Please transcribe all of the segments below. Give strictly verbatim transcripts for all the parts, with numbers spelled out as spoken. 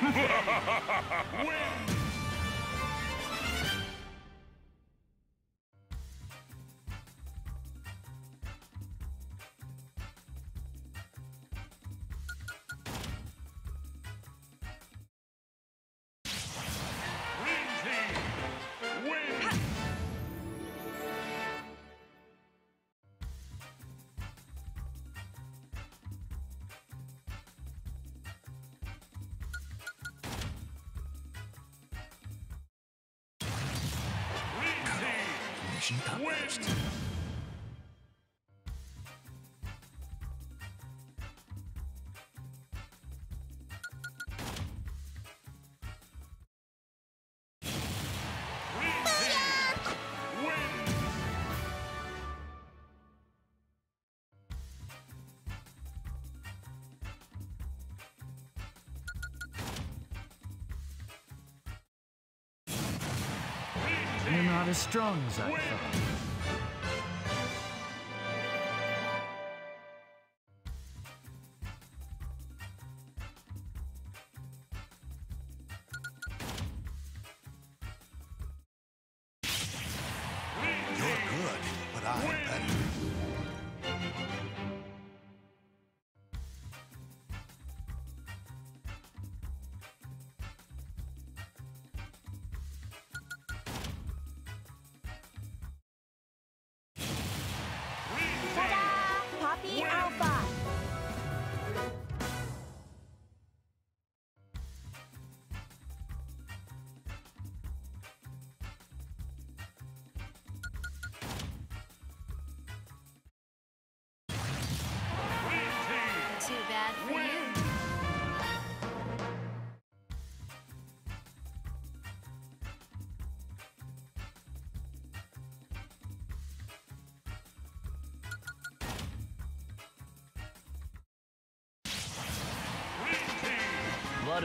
Win! West. You're not as strong as I thought. Let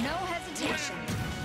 No hesitation.